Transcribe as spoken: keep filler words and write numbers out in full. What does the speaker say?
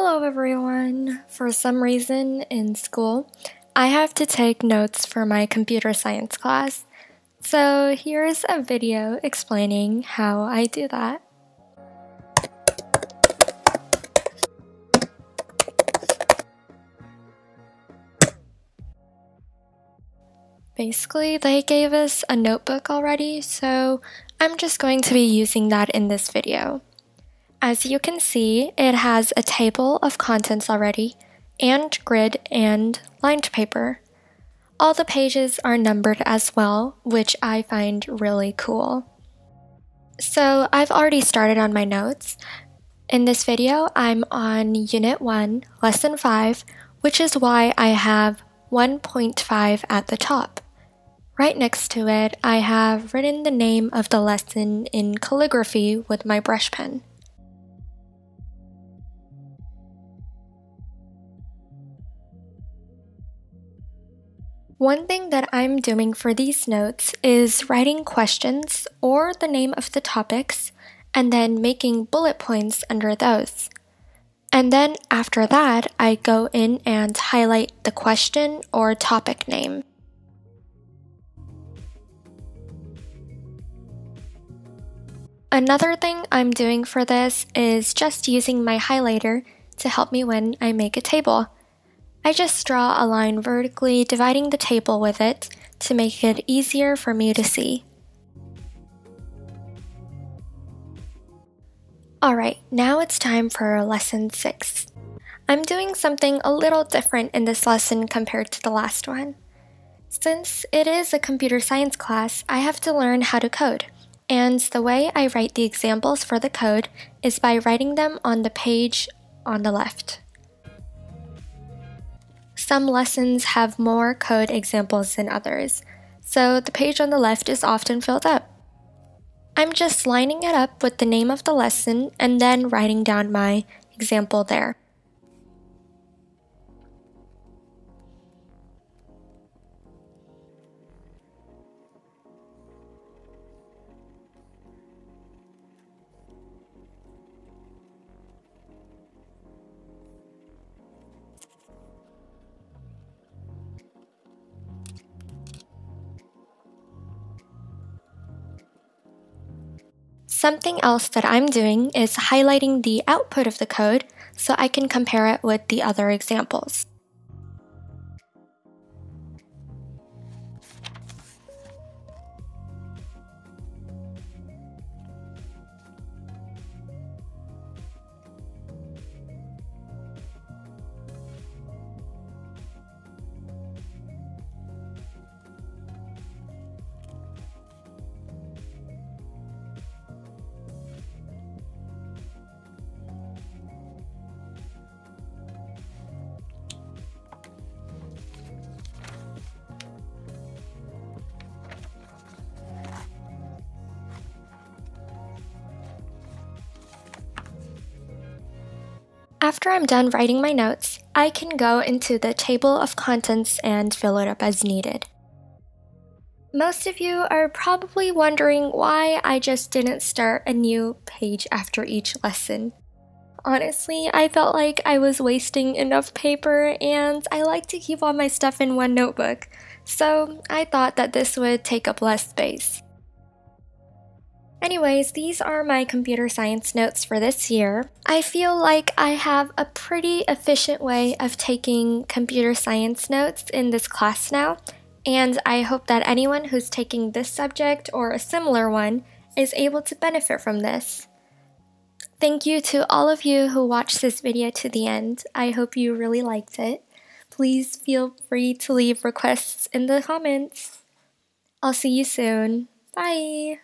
Hello everyone! For some reason in school, I have to take notes for my computer science class, so here's a video explaining how I do that. Basically, they gave us a notebook already, so I'm just going to be using that in this video. As you can see, it has a table of contents already, and grid and lined paper. All the pages are numbered as well, which I find really cool. So I've already started on my notes. In this video, I'm on Unit one, Lesson five, which is why I have one point five at the top. Right next to it, I have written the name of the lesson in calligraphy with my brush pen. One thing that I'm doing for these notes is writing questions or the name of the topics and then making bullet points under those. And then after that, I go in and highlight the question or topic name. Another thing I'm doing for this is just using my highlighter to help me when I make a table. I just draw a line vertically, dividing the table with it to make it easier for me to see. Alright, now it's time for Lesson six. I'm doing something a little different in this lesson compared to the last one. Since it is a computer science class, I have to learn how to code, and the way I write the examples for the code is by writing them on the page on the left. Some lessons have more code examples than others, so the page on the left is often filled up. I'm just lining it up with the name of the lesson and then writing down my example there. Something else that I'm doing is highlighting the output of the code so I can compare it with the other examples. After I'm done writing my notes, I can go into the table of contents and fill it up as needed. Most of you are probably wondering why I just didn't start a new page after each lesson. Honestly, I felt like I was wasting enough paper and I like to keep all my stuff in one notebook, so I thought that this would take up less space. Anyways, these are my computer science notes for this year. I feel like I have a pretty efficient way of taking computer science notes in this class now, and I hope that anyone who's taking this subject or a similar one is able to benefit from this. Thank you to all of you who watched this video to the end. I hope you really liked it. Please feel free to leave requests in the comments. I'll see you soon. Bye!